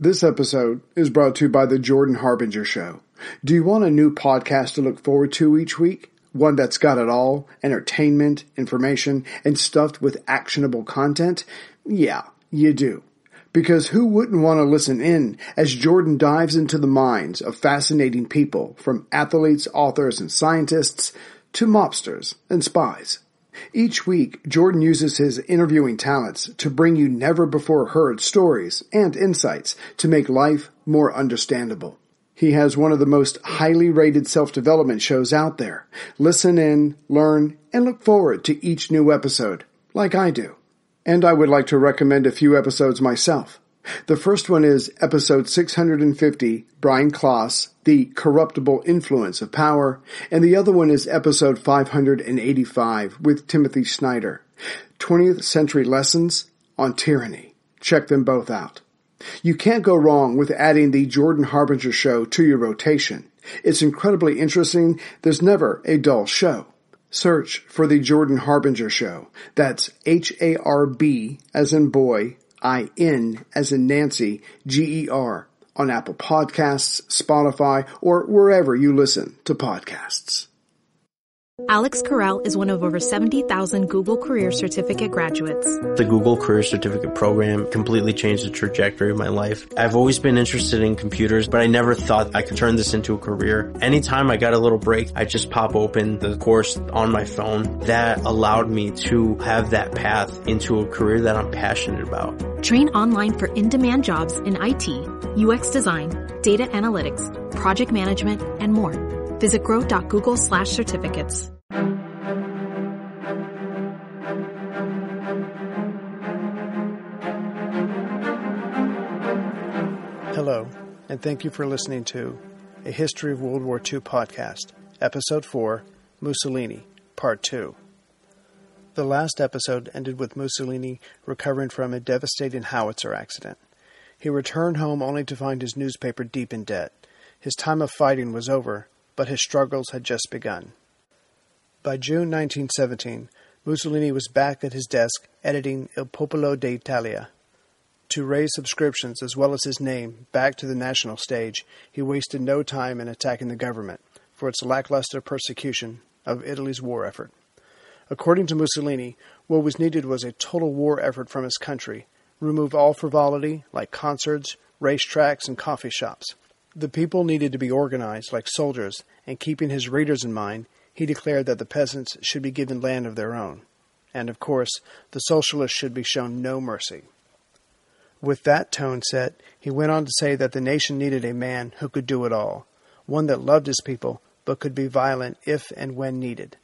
This episode is brought to you by The Jordan Harbinger Show. Do you want a new podcast to look forward to each week? One that's got it all, entertainment, information, and stuffed with actionable content? Yeah, you do. Because who wouldn't want to listen in as Jordan dives into the minds of fascinating people, from athletes, authors, and scientists to mobsters and spies. Each week, Jordan uses his interviewing talents to bring you never-before-heard stories and insights to make life more understandable. He has one of the most highly rated self-development shows out there. Listen in, learn, and look forward to each new episode, like I do. And I would like to recommend a few episodes myself. The first one is episode 650, Brian Kloss, The Corruptible Influence of Power, and the other one is episode 585 with Timothy Snyder, 20th Century Lessons on Tyranny. Check them both out. You can't go wrong with adding the Jordan Harbinger Show to your rotation. It's incredibly interesting. There's never a dull show. Search for the Jordan Harbinger Show. That's H-A-R-B as in boy, I-N as in Nancy, G-E-R on Apple Podcasts, Spotify, or wherever you listen to podcasts. Alex Carell is one of over 70,000 Google Career Certificate graduates. The Google Career Certificate program completely changed the trajectory of my life. I've always been interested in computers, but I never thought I could turn this into a career. Anytime I got a little break, I just pop open the course on my phone. That allowed me to have that path into a career that I'm passionate about. Train online for in-demand jobs in IT, UX design, data analytics, project management, and more. Visit grow.google/certificates. Hello, and thank you for listening to A History of World War II podcast, Episode 4, Mussolini, Part 2. The last episode ended with Mussolini recovering from a devastating howitzer accident. He returned home only to find his newspaper deep in debt. His time of fighting was over, but his struggles had just begun. By June 1917, Mussolini was back at his desk editing Il Popolo d'Italia. To raise subscriptions as well as his name back to the national stage, he wasted no time in attacking the government for its lackluster persecution of Italy's war effort. According to Mussolini, what was needed was a total war effort from his country, remove all frivolity like concerts, racetracks, and coffee shops. The people needed to be organized like soldiers, and keeping his readers in mind, he declared that the peasants should be given land of their own. And, of course, the socialists should be shown no mercy. With that tone set, he went on to say that the nation needed a man who could do it all, one that loved his people but could be violent if and when needed.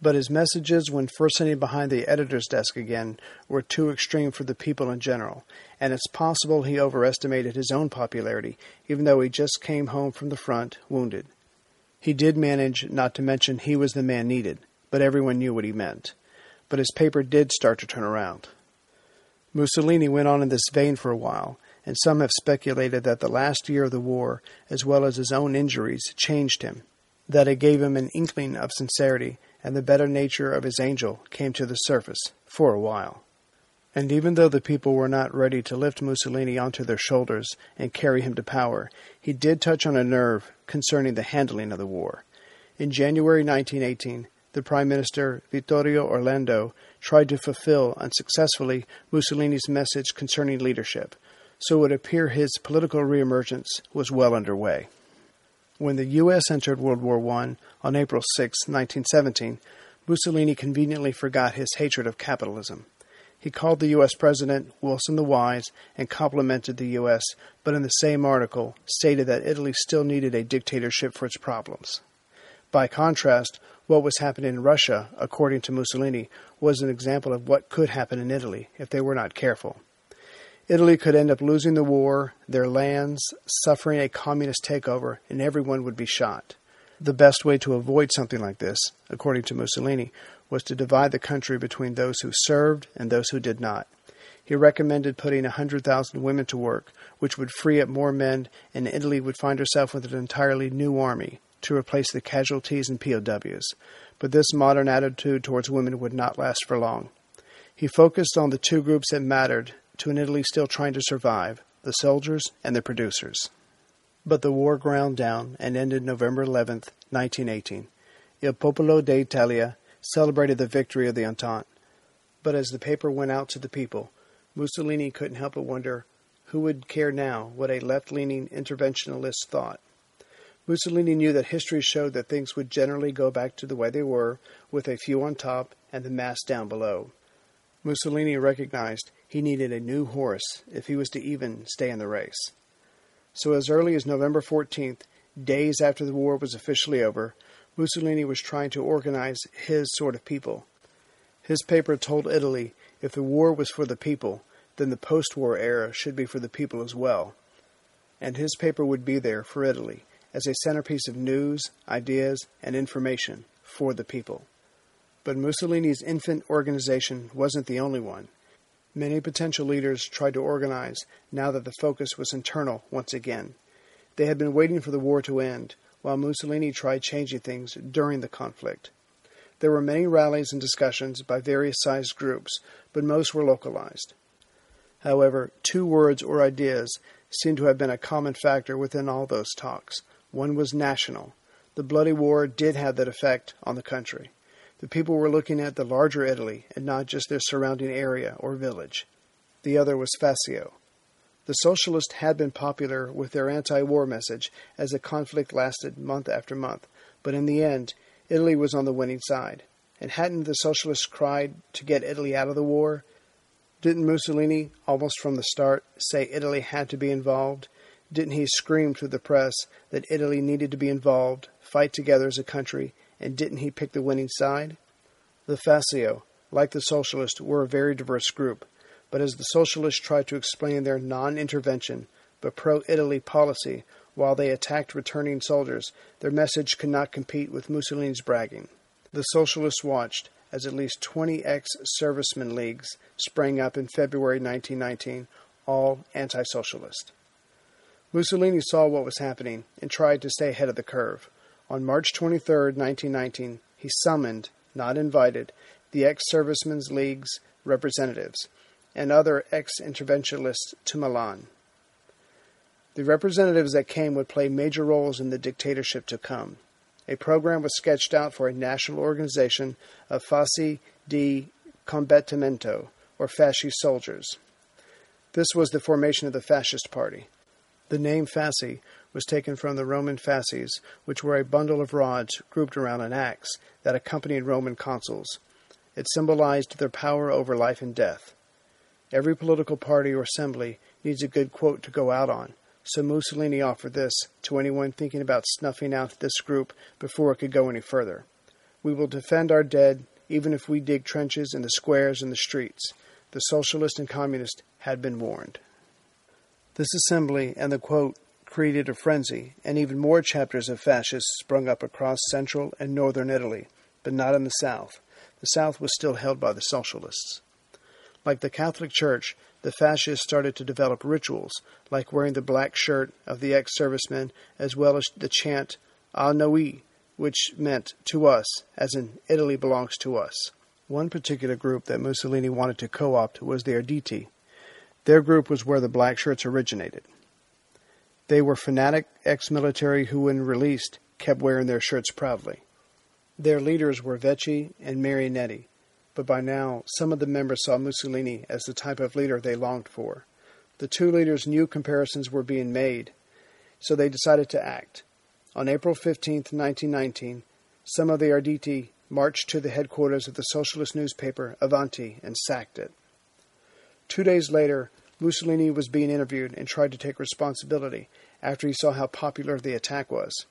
But his messages, when first sitting behind the editor's desk again, were too extreme for the people in general, and it's possible he overestimated his own popularity, even though he just came home from the front, wounded. He did manage not to mention he was the man needed, but everyone knew what he meant. But his paper did start to turn around. Mussolini went on in this vein for a while, and some have speculated that the last year of the war, as well as his own injuries, changed him, that it gave him an inkling of sincerity, and the better nature of his angel came to the surface for a while. And even though the people were not ready to lift Mussolini onto their shoulders and carry him to power, he did touch on a nerve concerning the handling of the war. In January 1918, the Prime Minister Vittorio Orlando tried to fulfill unsuccessfully Mussolini's message concerning leadership, so it would appear his political reemergence was well underway. When the U.S. entered World War I on April 6, 1917, Mussolini conveniently forgot his hatred of capitalism. He called the U.S. President Wilson the Wise and complimented the U.S., but in the same article stated that Italy still needed a dictatorship for its problems. By contrast, what was happening in Russia, according to Mussolini, was an example of what could happen in Italy if they were not careful. Italy could end up losing the war, their lands, suffering a communist takeover, and everyone would be shot. The best way to avoid something like this, according to Mussolini, was to divide the country between those who served and those who did not. He recommended putting 100,000 women to work, which would free up more men, and Italy would find herself with an entirely new army to replace the casualties and POWs. But this modern attitude towards women would not last for long. He focused on the two groups that mattered to an Italy still trying to survive, the soldiers, and the producers. But the war ground down and ended November 11, 1918. Il Popolo d'Italia celebrated the victory of the Entente. But as the paper went out to the people, Mussolini couldn't help but wonder who would care now what a left-leaning interventionist thought. Mussolini knew that history showed that things would generally go back to the way they were, with a few on top and the mass down below. Mussolini recognized he needed a new horse if he was to even stay in the race. So as early as November 14th, days after the war was officially over, Mussolini was trying to organize his sort of people. His paper told Italy if the war was for the people, then the post-war era should be for the people as well. And his paper would be there for Italy, as a centerpiece of news, ideas, and information for the people. But Mussolini's infant organization wasn't the only one. Many potential leaders tried to organize now that the focus was internal once again. They had been waiting for the war to end, while Mussolini tried changing things during the conflict. There were many rallies and discussions by various-sized groups, but most were localized. However, two words or ideas seemed to have been a common factor within all those talks. One was national. The bloody war did have that effect on the country. The people were looking at the larger Italy and not just their surrounding area or village. The other was fascio. The socialists had been popular with their anti-war message as the conflict lasted month after month, but in the end, Italy was on the winning side. And hadn't the socialists cried to get Italy out of the war? Didn't Mussolini, almost from the start, say Italy had to be involved? Didn't he scream to the press that Italy needed to be involved, fight together as a country, and didn't he pick the winning side? The fascio, like the socialists, were a very diverse group, but as the socialists tried to explain their non-intervention but pro-Italy policy while they attacked returning soldiers, their message could not compete with Mussolini's bragging. The socialists watched as at least 20 ex-servicemen leagues sprang up in February 1919, all anti-socialist. Mussolini saw what was happening and tried to stay ahead of the curve. On March 23, 1919, he summoned, not invited, the ex-servicemen's league's representatives and other ex-interventionists to Milan. The representatives that came would play major roles in the dictatorship to come. A program was sketched out for a national organization of Fasci di Combattimento, or Fasci soldiers. This was the formation of the Fascist Party. The name Fasci was taken from the Roman fasces, which were a bundle of rods grouped around an axe that accompanied Roman consuls. It symbolized their power over life and death. Every political party or assembly needs a good quote to go out on. So Mussolini offered this to anyone thinking about snuffing out this group before it could go any further. "We will defend our dead, even if we dig trenches in the squares and the streets." The socialists and communists had been warned. This assembly and the quote created a frenzy, and even more chapters of fascists sprung up across central and northern Italy, but not in the south. The south was still held by the socialists. Like the Catholic Church, the fascists started to develop rituals, like wearing the black shirt of the ex-servicemen, as well as the chant, "A Noi," which meant "to us," as in "Italy belongs to us." One particular group that Mussolini wanted to co-opt was the Arditi. Their group was where the black shirts originated. They were fanatic ex-military who, when released, kept wearing their shirts proudly. Their leaders were Vecchi and Marinetti, but by now some of the members saw Mussolini as the type of leader they longed for. The two leaders knew comparisons were being made, so they decided to act. On April 15, 1919, some of the Arditi marched to the headquarters of the socialist newspaper Avanti and sacked it. 2 days later, Mussolini was being interviewed and tried to take responsibility after he saw how popular the attack was.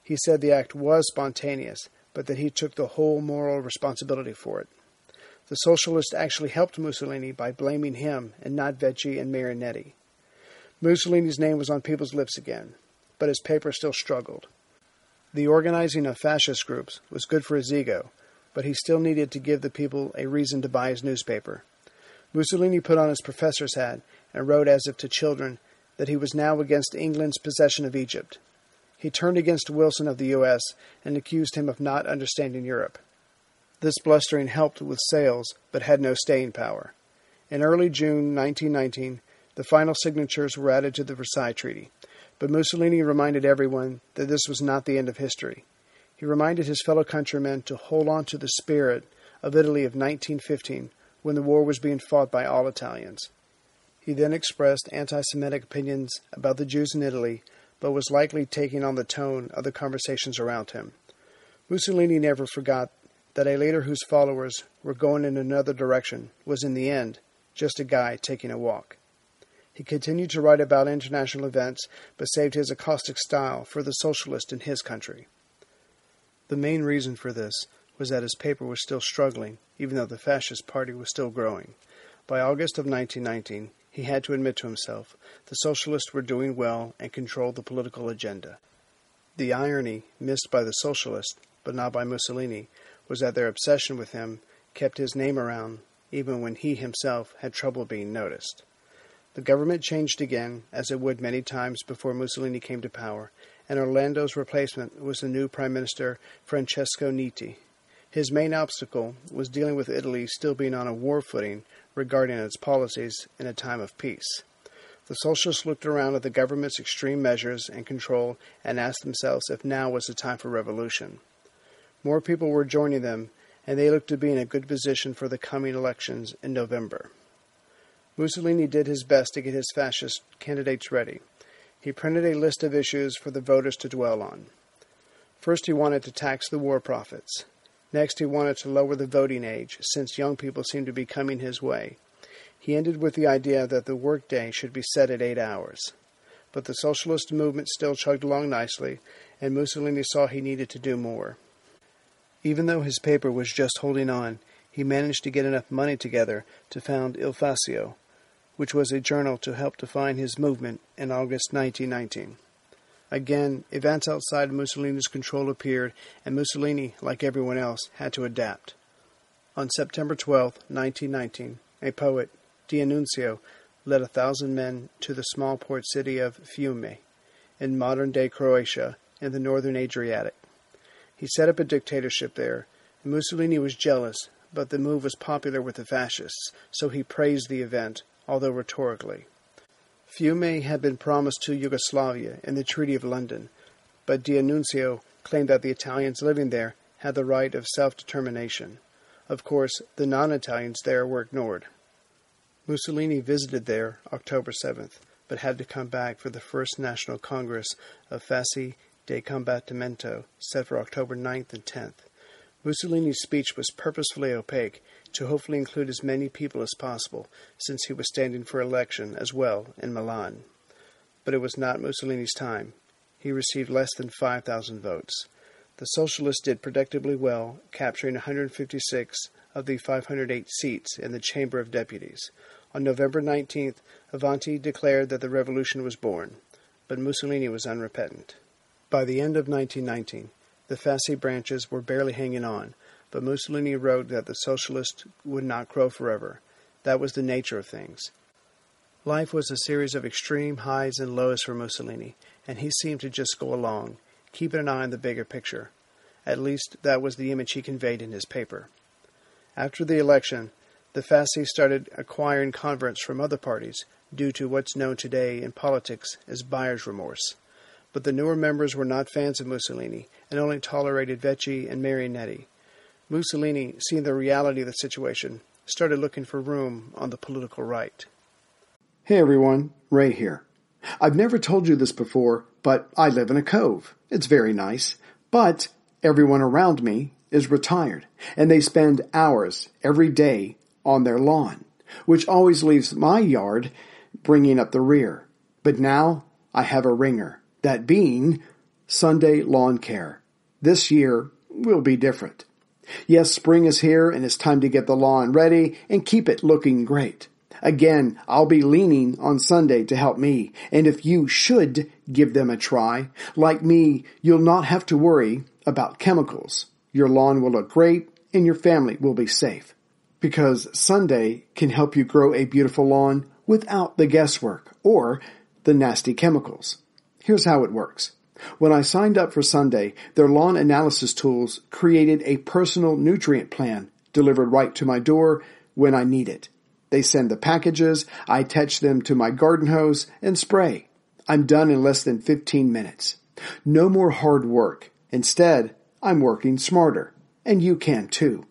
He said the act was spontaneous, but that he took the whole moral responsibility for it. The socialists actually helped Mussolini by blaming him and not Vecchi and Marinetti. Mussolini's name was on people's lips again, but his paper still struggled. The organizing of fascist groups was good for his ego, but he still needed to give the people a reason to buy his newspaper. Mussolini put on his professor's hat and wrote as if to children that he was now against England's possession of Egypt. He turned against Wilson of the U.S. and accused him of not understanding Europe. This blustering helped with sales, but had no staying power. In early June 1919, The final signatures were added to the Versailles Treaty, but Mussolini reminded everyone that this was not the end of history. He reminded his fellow countrymen to hold on to the spirit of Italy of 1915, when the war was being fought by all Italians. He then expressed anti-Semitic opinions about the Jews in Italy, but was likely taking on the tone of the conversations around him. Mussolini never forgot that a leader whose followers were going in another direction was, in the end, just a guy taking a walk. He continued to write about international events, but saved his caustic style for the socialist in his country. The main reason for this was that his paper was still struggling, even though the fascist party was still growing. By August of 1919, he had to admit to himself, the socialists were doing well and controlled the political agenda. The irony, missed by the socialists, but not by Mussolini, was that their obsession with him kept his name around, even when he himself had trouble being noticed. The government changed again, as it would many times before Mussolini came to power, and Orlando's replacement was the new Prime Minister Francesco Nitti. His main obstacle was dealing with Italy still being on a war footing regarding its policies in a time of peace. The socialists looked around at the government's extreme measures and control and asked themselves if now was the time for revolution. More people were joining them, and they looked to be in a good position for the coming elections in November. Mussolini did his best to get his fascist candidates ready. He printed a list of issues for the voters to dwell on. First, he wanted to tax the war profits. Next, he wanted to lower the voting age, since young people seemed to be coming his way. He ended with the idea that the workday should be set at 8 hours. But the socialist movement still chugged along nicely, and Mussolini saw he needed to do more. Even though his paper was just holding on, he managed to get enough money together to found Il Fascio, which was a journal to help define his movement in August 1919. Again, events outside Mussolini's control appeared, and Mussolini, like everyone else, had to adapt. On September 12, 1919, a poet, D'Annunzio, led 1,000 men to the small port city of Fiume, in modern-day Croatia, in the northern Adriatic. He set up a dictatorship there, and Mussolini was jealous, but the move was popular with the fascists, so he praised the event, although rhetorically. Fiume had been promised to Yugoslavia in the Treaty of London, but D'Annunzio claimed that the Italians living there had the right of self-determination. Of course, the non-Italians there were ignored. Mussolini visited there October 7th, but had to come back for the First National Congress of Fasci di Combattimento, set for October 9th and 10th. Mussolini's speech was purposefully opaque, to hopefully include as many people as possible, since he was standing for election as well in Milan. But it was not Mussolini's time. He received less than 5,000 votes. The socialists did predictably well, capturing 156 of the 508 seats in the Chamber of Deputies. On November 19th, Avanti declared that the revolution was born, but Mussolini was unrepentant. By the end of 1919, the Fasci branches were barely hanging on, but Mussolini wrote that the socialists would not grow forever. That was the nature of things. Life was a series of extreme highs and lows for Mussolini, and he seemed to just go along, keeping an eye on the bigger picture. At least, that was the image he conveyed in his paper. After the election, the Fasci started acquiring converts from other parties, due to what's known today in politics as buyer's remorse. But the newer members were not fans of Mussolini, and only tolerated Vecchi and Marinetti. Mussolini, seeing the reality of the situation, started looking for room on the political right. Hey everyone, Ray here. I've never told you this before, but I live in a cove. It's very nice, but everyone around me is retired, and they spend hours every day on their lawn, which always leaves my yard bringing up the rear. But now I have a ringer, that being Sunday lawn care. This year will be different. Yes, spring is here, and it's time to get the lawn ready and keep it looking great. Again, I'll be leaning on Sunday to help me, and if you should give them a try, like me, you'll not have to worry about chemicals. Your lawn will look great, and your family will be safe, because Sunday can help you grow a beautiful lawn without the guesswork or the nasty chemicals. Here's how it works. When I signed up for Sunday, their lawn analysis tools created a personal nutrient plan delivered right to my door when I need it. They send the packages, I attach them to my garden hose, and spray. I'm done in less than 15 minutes. No more hard work. Instead, I'm working smarter. And you can too.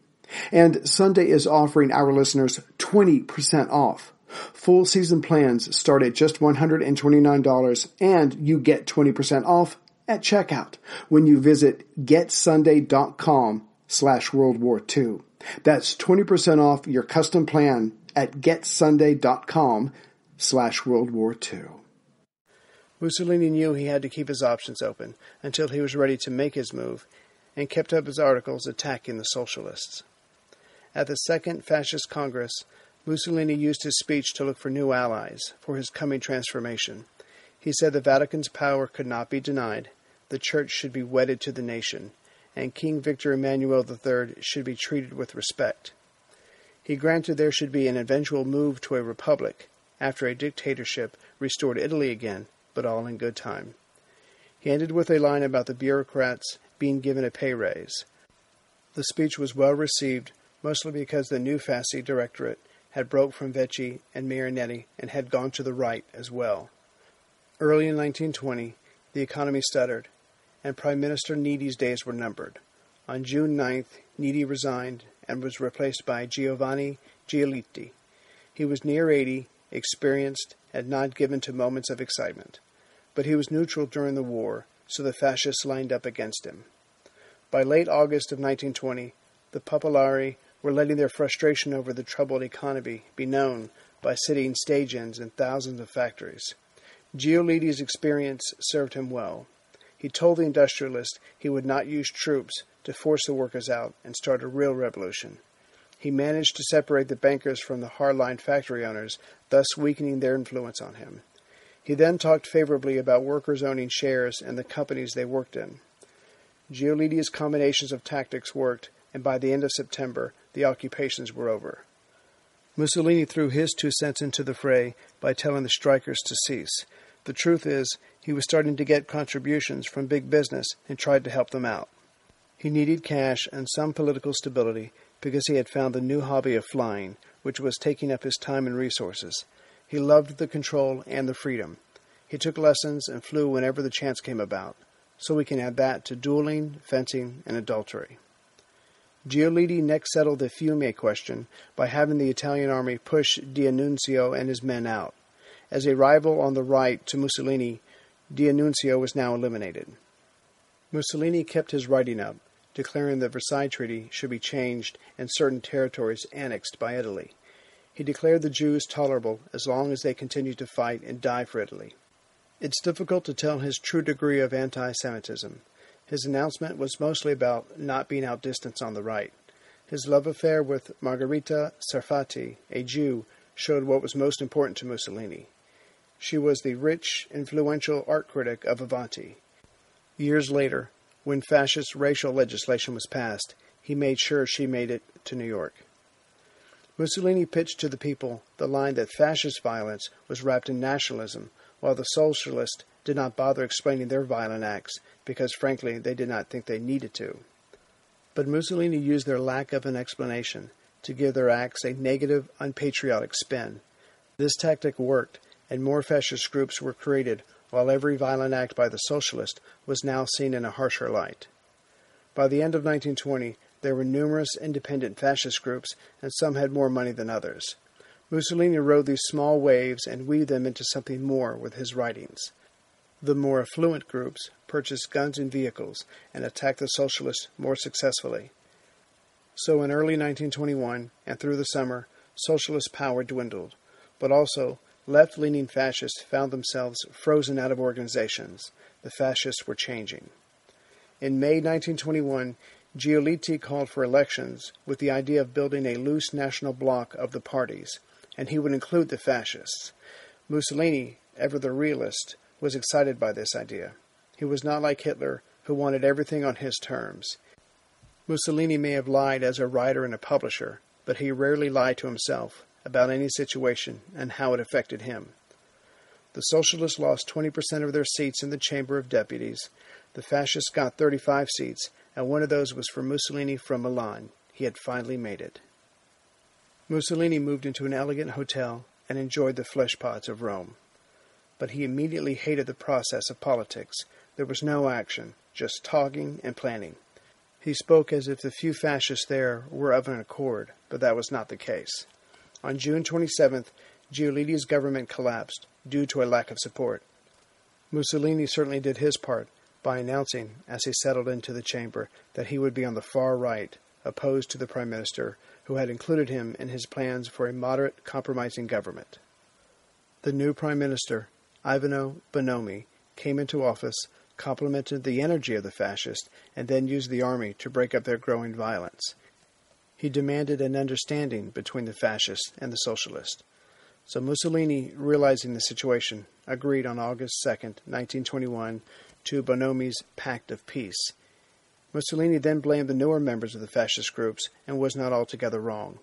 And Sunday is offering our listeners 20% off. Full season plans start at just $129, and you get 20% off at checkout when you visit getsunday.com/World War II. That's 20% off your custom plan at getsunday.com/World War II. Mussolini knew he had to keep his options open until he was ready to make his move, and kept up his articles attacking the socialists. At the Second Fascist Congress, Mussolini used his speech to look for new allies for his coming transformation. He said the Vatican's power could not be denied, the Church should be wedded to the nation, and King Victor Emmanuel III should be treated with respect. He granted there should be an eventual move to a republic after a dictatorship restored Italy again, but all in good time. He ended with a line about the bureaucrats being given a pay raise. The speech was well received, mostly because the new Fasci Directorate had broke from Vecchi and Marinetti and had gone to the right as well. Early in 1920, the economy stuttered, and Prime Minister Nitti's days were numbered. On June 9th, Nitti resigned and was replaced by Giovanni Giolitti. He was near 80, experienced, and not given to moments of excitement. But he was neutral during the war, so the fascists lined up against him. By late August of 1920, the Popolari were letting their frustration over the troubled economy be known by sitting stage-ins in thousands of factories. Giolitti's experience served him well. He told the industrialists he would not use troops to force the workers out and start a real revolution. He managed to separate the bankers from the hardline factory owners, thus weakening their influence on him. He then talked favorably about workers owning shares in the companies they worked in. Giolitti's combinations of tactics worked, and by the end of September, the occupations were over. Mussolini threw his 2 cents into the fray by telling the strikers to cease. The truth is, he was starting to get contributions from big business and tried to help them out. He needed cash and some political stability because he had found the new hobby of flying, which was taking up his time and resources. He loved the control and the freedom. He took lessons and flew whenever the chance came about. So we can add that to dueling, fencing, and adultery. Giolitti next settled the Fiume question by having the Italian army push D'Annunzio and his men out. As a rival on the right to Mussolini, D'Annunzio was now eliminated. Mussolini kept his writing up, declaring the Versailles Treaty should be changed and certain territories annexed by Italy. He declared the Jews tolerable as long as they continued to fight and die for Italy. It's difficult to tell his true degree of anti-Semitism. His announcement was mostly about not being outdistanced on the right. His love affair with Margherita Sarfatti, a Jew, showed what was most important to Mussolini. She was the rich, influential art critic of Avanti. Years later, when fascist racial legislation was passed, he made sure she made it to New York. Mussolini pitched to the people the line that fascist violence was wrapped in nationalism, while the socialists did not bother explaining their violent acts, because, frankly, they did not think they needed to. But Mussolini used their lack of an explanation to give their acts a negative, unpatriotic spin. This tactic worked, and more fascist groups were created, while every violent act by the socialists was now seen in a harsher light. By the end of 1920, there were numerous independent fascist groups, and some had more money than others. Mussolini rode these small waves and weaved them into something more with his writings. The more affluent groups purchased guns and vehicles and attacked the socialists more successfully. So in early 1921 and through the summer, socialist power dwindled, but also left-leaning fascists found themselves frozen out of organizations. The fascists were changing. In May 1921, Giolitti called for elections with the idea of building a loose national bloc of the parties, and he would include the fascists. Mussolini, ever the realist, was excited by this idea. He was not like Hitler, who wanted everything on his terms. Mussolini may have lied as a writer and a publisher, but he rarely lied to himself about any situation and how it affected him. The socialists lost 20% of their seats in the Chamber of Deputies. The fascists got 35 seats, and one of those was for Mussolini from Milan. He had finally made it. Mussolini moved into an elegant hotel and enjoyed the fleshpots of Rome. But he immediately hated the process of politics. There was no action, just talking and planning. He spoke as if the few fascists there were of an accord, but that was not the case. On June 27th, Giolitti's government collapsed due to a lack of support. Mussolini certainly did his part by announcing, as he settled into the chamber, that he would be on the far right, opposed to the Prime Minister, who had included him in his plans for a moderate, compromising government. The new Prime Minister, Ivano Bonomi, came into office, complimented the energy of the fascists, and then used the army to break up their growing violence. He demanded an understanding between the fascists and the socialists. So Mussolini, realizing the situation, agreed on August 2, 1921, to Bonomi's Pact of Peace. Mussolini then blamed the newer members of the fascist groups and was not altogether wrong.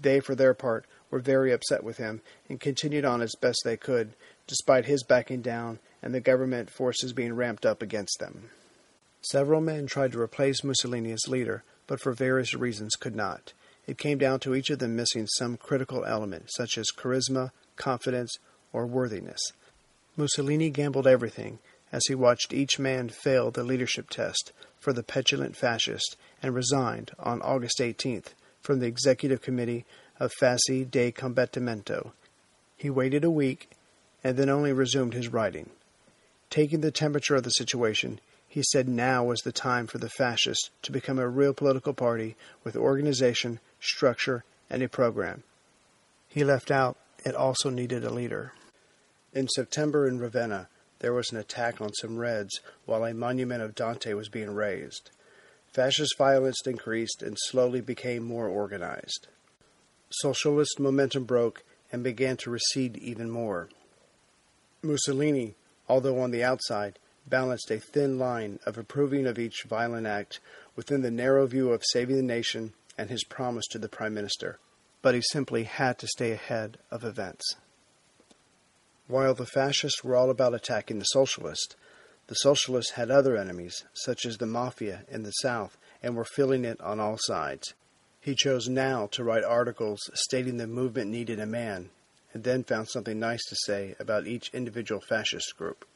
They, for their part, were very upset with him and continued on as best they could, despite his backing down and the government forces being ramped up against them. Several men tried to replace Mussolini as leader, but for various reasons could not. It came down to each of them missing some critical element, such as charisma, confidence, or worthiness. Mussolini gambled everything as he watched each man fail the leadership test for the petulant fascist and resigned on August 18th from the Executive Committee of Fasci di Combattimento. He waited a week and then only resumed his writing. Taking the temperature of the situation, he said now was the time for the fascists to become a real political party with organization, structure, and a program. He left out it also needed a leader. In September in Ravenna, there was an attack on some Reds while a monument of Dante was being raised. Fascist violence increased and slowly became more organized. Socialist momentum broke and began to recede even more. Mussolini, although on the outside, balanced a thin line of approving of each violent act within the narrow view of saving the nation and his promise to the Prime Minister, but he simply had to stay ahead of events. While the fascists were all about attacking the Socialists had other enemies, such as the Mafia in the South, and were feeling it on all sides. He chose now to write articles stating the movement needed a man, and then found something nice to say about each individual fascist group.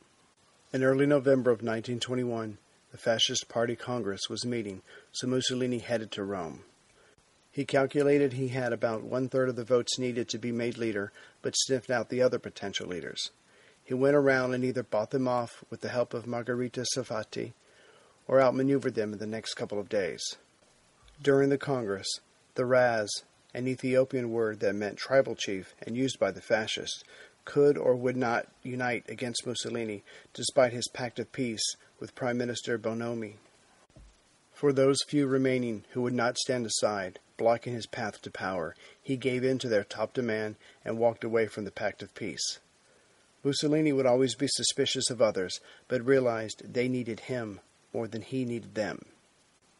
In early November of 1921, the Fascist Party Congress was meeting, so Mussolini headed to Rome. He calculated he had about one-third of the votes needed to be made leader, but sniffed out the other potential leaders. He went around and either bought them off with the help of Margherita Sarfatti, or outmaneuvered them in the next couple of days. During the Congress, the Raz, an Ethiopian word that meant tribal chief and used by the fascists, could or would not unite against Mussolini, despite his pact of peace with Prime Minister Bonomi. For those few remaining who would not stand aside, blocking his path to power, he gave in to their top demand and walked away from the pact of peace. Mussolini would always be suspicious of others, but realized they needed him more than he needed them.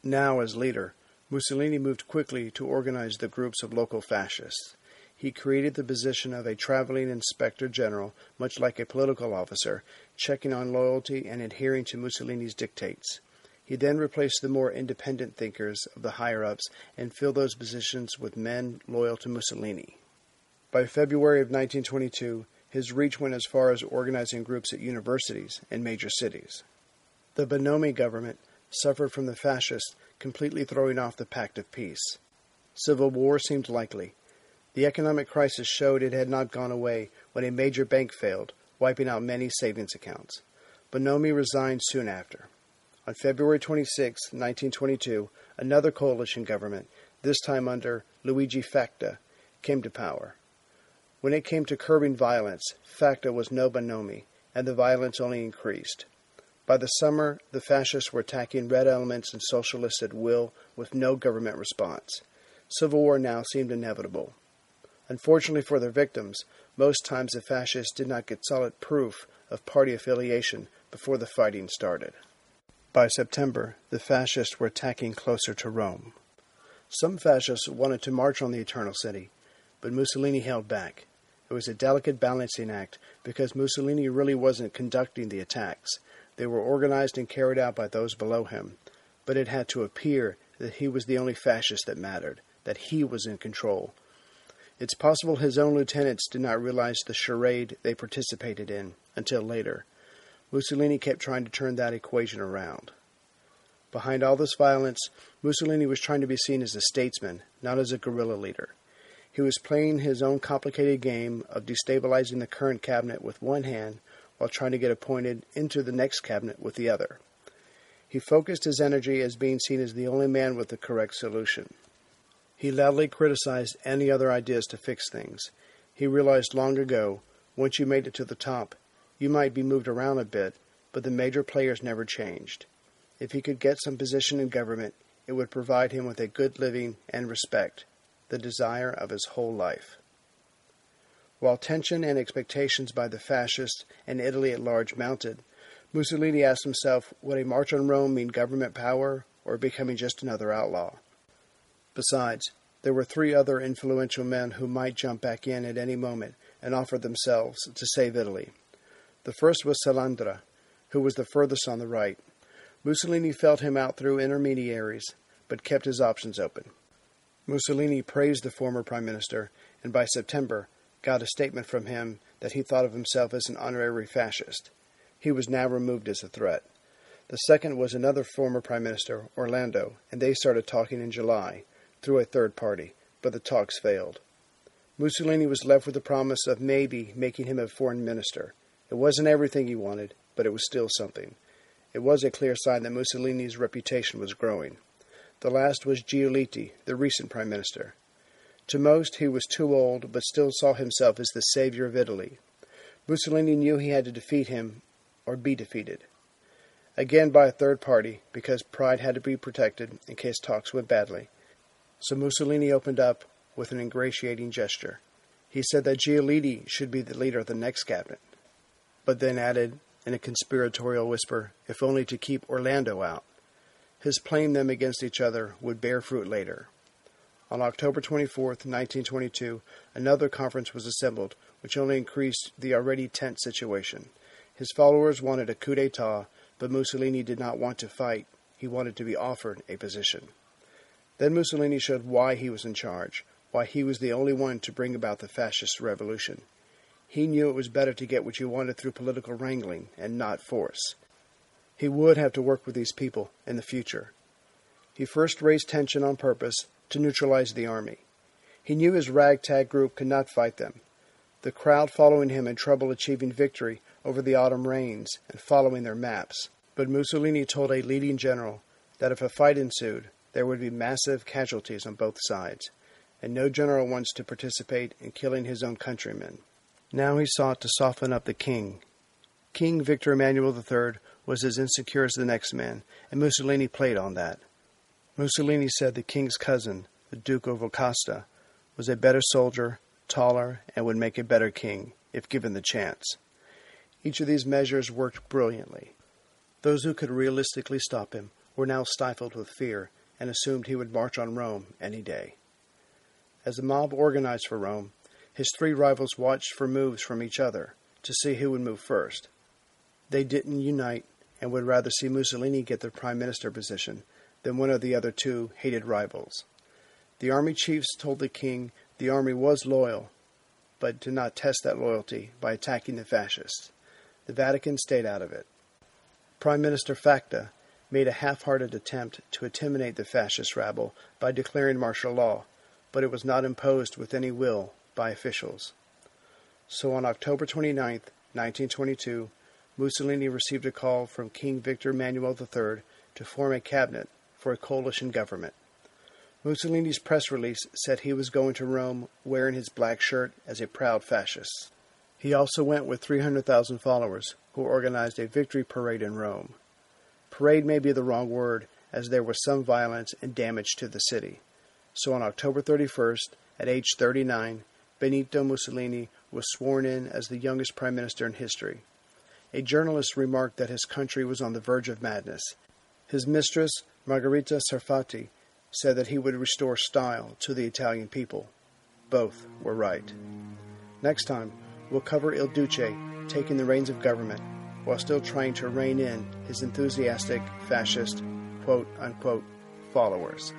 Now, as leader, Mussolini moved quickly to organize the groups of local fascists. He created the position of a traveling inspector general, much like a political officer, checking on loyalty and adhering to Mussolini's dictates. He then replaced the more independent thinkers of the higher-ups and filled those positions with men loyal to Mussolini. By February of 1922, his reach went as far as organizing groups at universities and major cities. The Bonomi government suffered from the fascists completely throwing off the Pact of Peace. Civil war seemed likely. The economic crisis showed it had not gone away when a major bank failed, wiping out many savings accounts. Bonomi resigned soon after. On February 26, 1922, another coalition government, this time under Luigi Facta, came to power. When it came to curbing violence, Facta was no Bonomi, and the violence only increased. By the summer, the fascists were attacking red elements and socialists at will with no government response. Civil war now seemed inevitable. Unfortunately for their victims, most times the fascists did not get solid proof of party affiliation before the fighting started. By September, the fascists were attacking closer to Rome. Some fascists wanted to march on the Eternal City, but Mussolini held back. It was a delicate balancing act because Mussolini really wasn't conducting the attacks. They were organized and carried out by those below him, but it had to appear that he was the only fascist that mattered, that he was in control. It's possible his own lieutenants did not realize the charade they participated in until later. Mussolini kept trying to turn that equation around. Behind all this violence, Mussolini was trying to be seen as a statesman, not as a guerrilla leader. He was playing his own complicated game of destabilizing the current cabinet with one hand while trying to get appointed into the next cabinet with the other. He focused his energy as being seen as the only man with the correct solution. He loudly criticized any other ideas to fix things. He realized long ago, once you made it to the top, you might be moved around a bit, but the major players never changed. If he could get some position in government, it would provide him with a good living and respect, the desire of his whole life. While tension and expectations by the fascists and Italy at large mounted, Mussolini asked himself, would a march on Rome mean government power or becoming just another outlaw? Besides, there were three other influential men who might jump back in at any moment and offer themselves to save Italy. The first was Salandra, who was the furthest on the right. Mussolini felt him out through intermediaries, but kept his options open. Mussolini praised the former prime minister, and by September, got a statement from him that he thought of himself as an honorary fascist. He was now removed as a threat. The second was another former prime minister, Orlando, and they started talking in July, through a third party, but the talks failed. Mussolini was left with the promise of maybe making him a foreign minister. It wasn't everything he wanted, but it was still something. It was a clear sign that Mussolini's reputation was growing. The last was Giolitti, the recent prime minister. To most, he was too old, but still saw himself as the savior of Italy. Mussolini knew he had to defeat him, or be defeated. Again by a third party, because pride had to be protected in case talks went badly. So Mussolini opened up with an ingratiating gesture. He said that Giolitti should be the leader of the next cabinet, but then added, in a conspiratorial whisper, if only to keep Orlando out. His playing them against each other would bear fruit later. On October 24, 1922, another conference was assembled, which only increased the already tense situation. His followers wanted a coup d'etat, but Mussolini did not want to fight. He wanted to be offered a position. Then Mussolini showed why he was in charge, why he was the only one to bring about the fascist revolution. He knew it was better to get what you wanted through political wrangling and not force. He would have to work with these people in the future. He first raised tension on purpose to neutralize the army. He knew his ragtag group could not fight them. The crowd following him had trouble achieving victory over the autumn rains and following their maps. But Mussolini told a leading general that if a fight ensued, there would be massive casualties on both sides, and no general wants to participate in killing his own countrymen. Now he sought to soften up the king. King Victor Emmanuel III was as insecure as the next man, and Mussolini played on that. Mussolini said the king's cousin, the Duke of Acosta, was a better soldier, taller, and would make a better king, if given the chance. Each of these measures worked brilliantly. Those who could realistically stop him were now stifled with fear and assumed he would march on Rome any day. As the mob organized for Rome, his three rivals watched for moves from each other to see who would move first. They didn't unite and would rather see Mussolini get the prime minister position than one of the other two hated rivals. The army chiefs told the king the army was loyal, but did not test that loyalty by attacking the fascists. The Vatican stayed out of it. Prime Minister Facta made a half-hearted attempt to intimidate the fascist rabble by declaring martial law, but it was not imposed with any will by officials. So on October 29, 1922, Mussolini received a call from King Victor Emmanuel III to form a cabinet for a coalition government. Mussolini's press release said he was going to Rome wearing his black shirt as a proud fascist. He also went with 300,000 followers who organized a victory parade in Rome. Parade may be the wrong word, as there was some violence and damage to the city. So on October 31st, at age 39, Benito Mussolini was sworn in as the youngest prime minister in history. A journalist remarked that his country was on the verge of madness. His mistress, Margherita Sarfatti, said that he would restore style to the Italian people. Both were right. Next time, we'll cover Il Duce taking the reins of government while still trying to rein in his enthusiastic fascist, quote-unquote, followers.